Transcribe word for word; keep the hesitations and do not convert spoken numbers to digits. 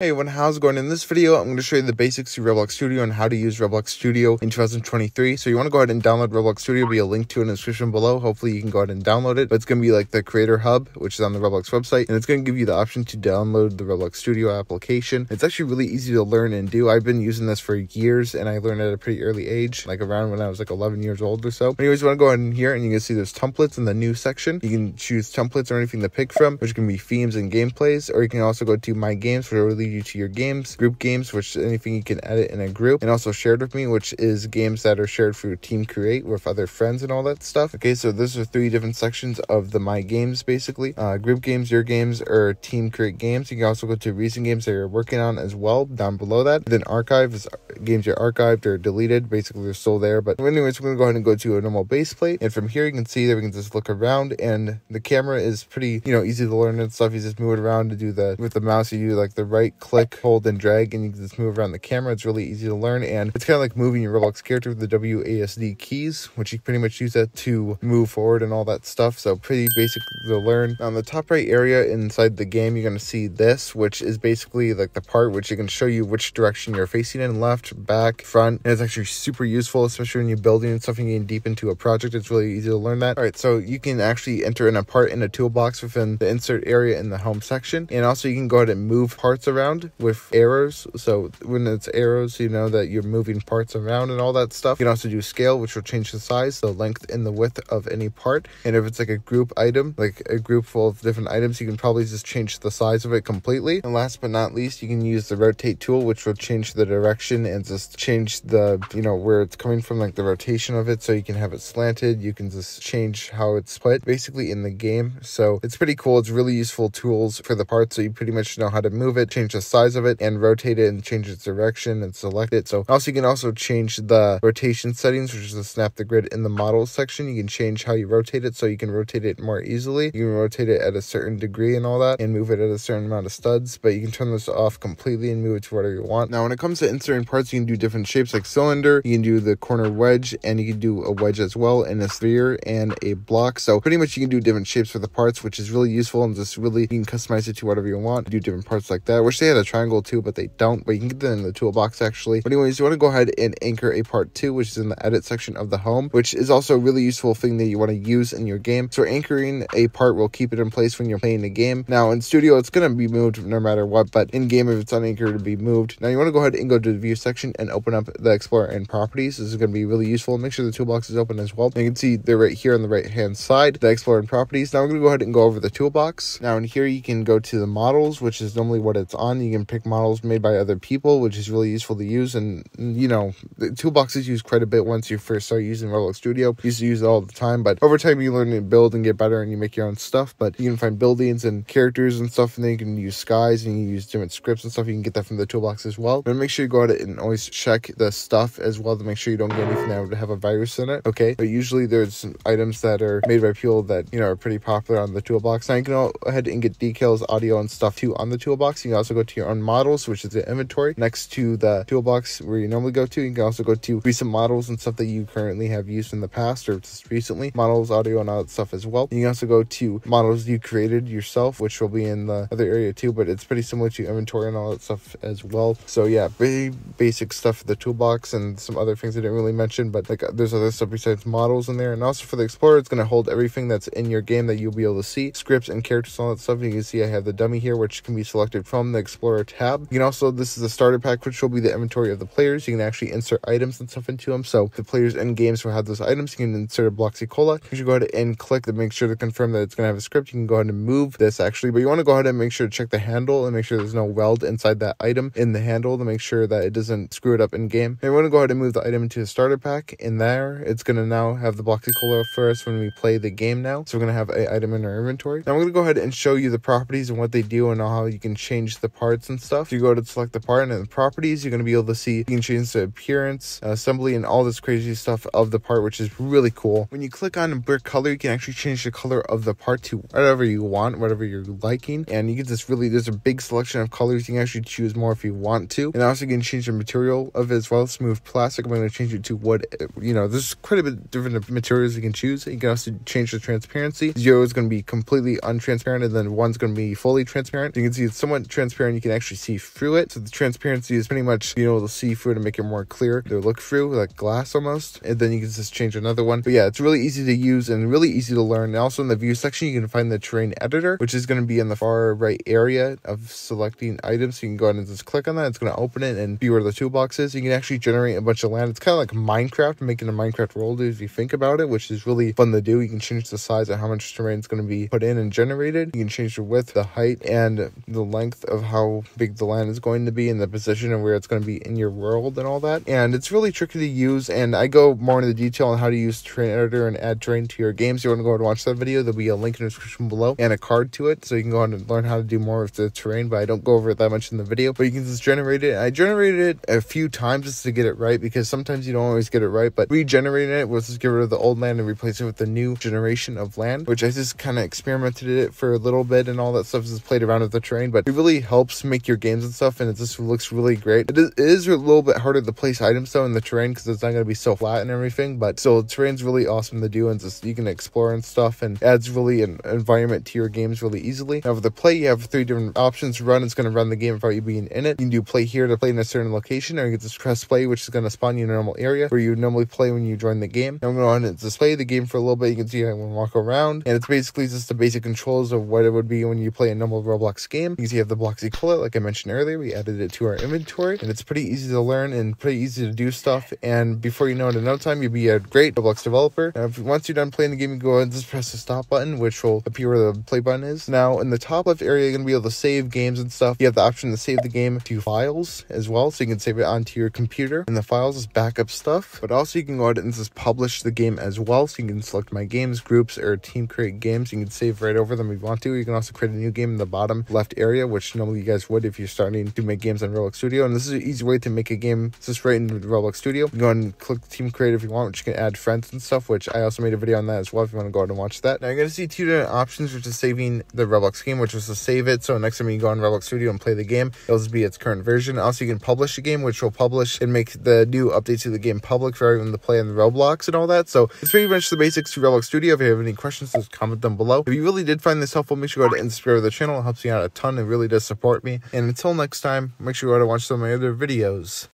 Hey everyone, how's it going? In this video, I'm going to show you the basics to Roblox Studio and how to use Roblox Studio in two thousand twenty-three. So you want to go ahead and download Roblox Studio. There'll be a link to it in the description below. Hopefully you can go ahead and download it. But it's going to be like the creator hub, which is on the Roblox website. And it's going to give you the option to download the Roblox Studio application. It's actually really easy to learn and do. I've been using this for years and I learned at a pretty early age, like around when I was like eleven years old or so. Anyways, you want to go ahead in here and you can see there's templates in the new section. You can choose templates or anything to pick from, which can be themes and gameplays. Or you can also go to my games, for really you to your games, group games, which is anything you can edit in a group, and also shared with me, which is games that are shared for your team create with other friends and all that stuff. Okay, so those are three different sections of the my games, basically uh group games, your games, or team create games. You can also go to recent games that you're working on as well down below that. Then archive is games you're archived or deleted, basically they're still there. But anyways, we're gonna go ahead and go to a normal base plate, and from here you can see that we can just look around, and the camera is pretty, you know, easy to learn and stuff. You just move it around to do the with the mouse. You do like the right click, hold, and drag, and you can just move around the camera. It's really easy to learn, and it's kind of like moving your Roblox character with the W A S D keys, which you pretty much use that to move forward and all that stuff. So pretty basic to learn. On the top right area inside the game, you're going to see this, which is basically like the part which you can show you which direction you're facing in, left, back, front, and it's actually super useful, especially when you're building and stuff and getting deep into a project. It's really easy to learn that. All right, so you can actually enter in a part in a toolbox within the insert area in the home section, and also you can go ahead and move parts around with arrows. So when it's arrows, you know that you're moving parts around and all that stuff. You can also do scale, which will change the size, the length, and the width of any part. And if it's like a group item, like a group full of different items, you can probably just change the size of it completely. And last but not least, you can use the rotate tool, which will change the direction and just change the, you know, where it's coming from, like the rotation of it. So you can have it slanted, you can just change how it's put basically in the game. So it's pretty cool. It's really useful tools for the part, so you pretty much know how to move it, change the size of it, and rotate it and change its direction and select it. So also you can also change the rotation settings, which is the snap the grid in the model section. You can change how you rotate it so you can rotate it more easily. You can rotate it at a certain degree and all that, and move it at a certain amount of studs, but you can turn this off completely and move it to whatever you want. Now when it comes to inserting parts, you can do different shapes like cylinder, you can do the corner wedge, and you can do a wedge as well, and a sphere and a block. So pretty much you can do different shapes for the parts, which is really useful, and just really you can customize it to whatever you want. You do different parts like that. I wish they had a triangle too, but they don't, but you can get that in the toolbox actually. But anyways, you want to go ahead and anchor a part two, which is in the edit section of the home, which is also a really useful thing that you want to use in your game. So anchoring a part will keep it in place when you're playing the game. Now in studio, it's going to be moved no matter what, but in game, if it's unanchored, it'll be moved. Now you want to go ahead and go to the view section and open up the explorer and properties. This is going to be really useful. Make sure the toolbox is open as well. And you can see they're right here on the right hand side, the explorer and properties. Now we're going to go ahead and go over the toolbox. Now in here, you can go to the models, which is normally what it's on. You can pick models made by other people, which is really useful to use. And you know, the toolboxes used quite a bit once you first start using Roblox Studio. You used to use it all the time, but over time you learn to build and get better, and you make your own stuff. But you can find buildings and characters and stuff, and then you can use skies, and you can use different scripts and stuff. You can get that from the toolbox as well. But make sure you go out and always check the stuff as well to make sure you don't get anything that would have a virus in it. Okay, but usually there's some items that are made by people that you know are pretty popular on the toolbox. Now you can go ahead and get decals, audio, and stuff too on the toolbox. You can also go to your own models, which is the inventory next to the toolbox where you normally go to. You can also go to recent models and stuff that you currently have used in the past or just recently, models, audio, and all that stuff as well. You can also go to models you created yourself, which will be in the other area too, but it's pretty similar to inventory and all that stuff as well. So yeah, pretty basic stuff for the toolbox and some other things I didn't really mention, but like there's other stuff besides models in there. And also for the explorer, it's going to hold everything that's in your game that you'll be able to see, scripts and characters, all that stuff. You can see I have the dummy here, which can be selected from the explorer tab. You can also, this is the starter pack, which will be the inventory of the players. You can actually insert items and stuff into them, so the players and games will have those items. You can insert a Bloxy Cola. You should go ahead and click to make sure to confirm that it's going to have a script. You can go ahead and move this actually, but you want to go ahead and make sure to check the handle and make sure there's no weld inside that item in the handle to make sure that it doesn't screw it up in game. And you want to go ahead and move the item into the starter pack. In there, it's going to now have the Bloxy Cola for us when we play the game now. So we're going to have an item in our inventory. Now we're going to go ahead and show you the properties and what they do and how you can change the parts and stuff. So you go to select the part, and in the properties you're going to be able to see you can change the appearance, assembly, and all this crazy stuff of the part, which is really cool. When you click on brick color, you can actually change the color of the part to whatever you want, whatever you're liking, and you get this really, there's a big selection of colors. You can actually choose more if you want to, and also you can change the material of it as well. Smooth plastic, I'm going to change it to wood. You know, there's quite a bit of different materials you can choose. You can also change the transparency. Zero is going to be completely untransparent, and then one's going to be fully transparent. You can see it's somewhat transparent and you can actually see through it. So the transparency is pretty much being able to see through it and make it more clear to look through, like glass almost. And then you can just change another one. But yeah, it's really easy to use and really easy to learn. And also in the view section, you can find the terrain editor, which is going to be in the far right area of selecting items. So you can go ahead and just click on that. It's going to open it and be where the toolbox is. You can actually generate a bunch of land. It's kind of like Minecraft, making a Minecraft world if you think about it, which is really fun to do. You can change the size of how much terrain is going to be put in and generated. You can change the width, the height, and the length of how big the land is going to be and the position and where it's going to be in your world and all that. And it's really tricky to use, and I go more into the detail on how to use terrain editor and add terrain to your game. So you want to go and watch that video. There'll be a link in the description below and a card to it, so you can go on and learn how to do more with the terrain, but I don't go over it that much in the video. But you can just generate it. I generated it a few times just to get it right, because sometimes you don't always get it right. But regenerating it was just get rid of the old land and replace it with the new generation of land, which I just kind of experimented it for a little bit and all that stuff, just played around with the terrain. But it really helps make your games and stuff, and it just looks really great. It is, it is a little bit harder to place items though in the terrain, because it's not going to be so flat and everything. But still, terrain's really awesome to do, and just you can explore and stuff, and adds really an environment to your games really easily. Now for the play, you have three different options. Run, it's going to run the game without you being in it. You can do play here to play in a certain location, or you can just press play, which is going to spawn you in a normal area where you normally play when you join the game. Now I'm going to display the game for a little bit. You can see I can walk around, and it's basically just the basic controls of what it would be when you play a normal Roblox game. You can see you have the Bloxy cola, like I mentioned earlier. We added it to our inventory, and it's pretty easy to learn and pretty easy to do stuff. And before you know it, in no time, you'll be a great Roblox developer. Now, if, once you're done playing the game, you go ahead and just press the stop button, which will appear where the play button is. Now, in the top left area, you're going to be able to save games and stuff. You have the option to save the game to files as well, so you can save it onto your computer. And the files is backup stuff, but also you can go ahead and just publish the game as well. So you can select my games, groups, or team create games. You can save right over them if you want to. You can also create a new game in the bottom left area, which normally you guys would if you're starting to make games on Roblox Studio. And this is an easy way to make a game just right in Roblox Studio. You can go and click team create if you want, which you can add friends and stuff, which I also made a video on that as well if you want to go ahead and watch that. Now you're going to see two different options, which is saving the Roblox game, which was to save it. So next time you go on Roblox Studio and play the game, it'll just be its current version. Also, you can publish the game, which will publish and make the new updates to the game public for everyone to play on the Roblox and all that. So it's pretty much the basics to Roblox Studio. If you have any questions, just comment them below. If you really did find this helpful, make sure you go ahead and subscribe to the channel. It helps me out a ton and really does support me. And until next time, make sure you go ahead and watch some of my other videos.